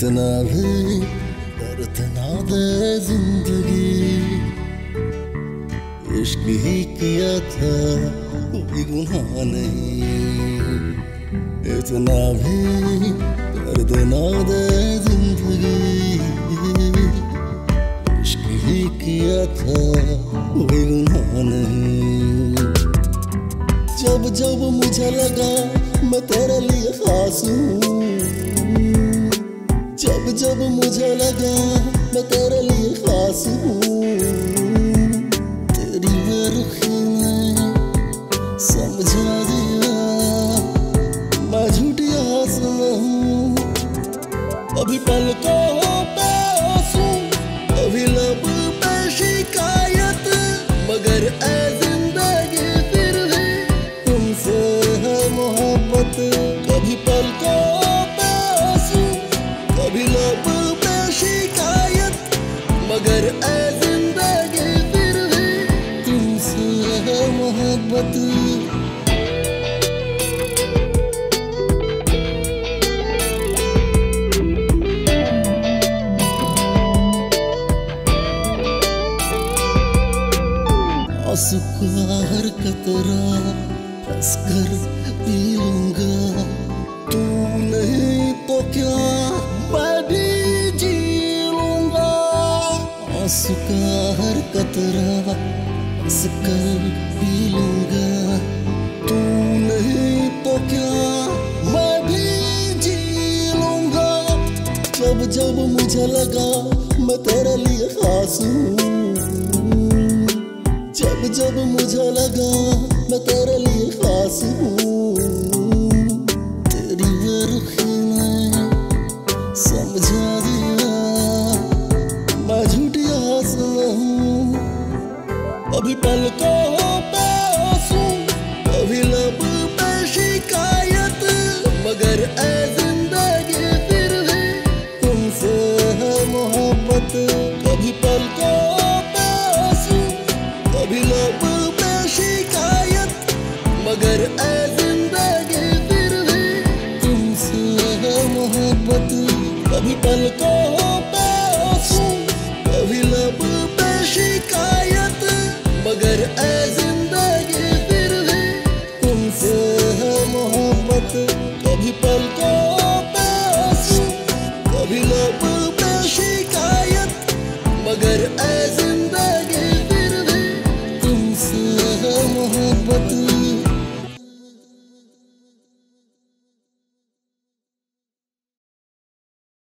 इतना भी दर्द ना दे जिंदगी, इश्क ही किया था कोई गुनाह नहीं। इतना भी दर्द ना दे जिंदगी, इश्क ही किया था कोई गुनाह नहीं। जब जब मुझे लगा मैं तेरे लिए खास हूँ, जब जब मुझे लगा मैं तेरे लिए खास हूँ, तेरी बेरुखी ने समझा दिया मैं झूठी आस में हूँ। अभी पलकों पे आंसू, अभी लब पे शिकायत, मगर ऐ जिंदगी फिर भी तुमसे है मोहब्बत। कभी पलकों शिकायत, मगर ऐ जिंदगी फिर भी तुमसे है मोहब्बत। आंसू का हर कतरा हंस कर पी लूंगा, तू नहीं तो क्या आंसू का हर कतरा हंस कर पी लूंगा, तू नहीं तो क्या मैं भी जी लूंगा। जब जब मुझे लगा मैं तेरे लिए खास हूँ, जब जब मुझे लगा मैं तेरे लिए खास हूँ, तेरी बेरुखी ने समझा दिया मैं झूठी। अभी पलकों पे आंसू, अभी लब पे शिकायत, मगर ऐ जिंदगी फिर भी तुमसे है मोहब्बत। कभी पलकों पे आंसू, अभी लब पे शिकायत, मगर ऐ जिंदगी फिर भी तुमसे है मोहब्बत। कभी पलकों पे आंसू, अभी लब पे शिकायत, मगर ऐ जिंदगी फिर भी तुमसे है मोहब्बत। कभी पलकों पे आंसू, कभी लब पे शिकायत, मगर ऐ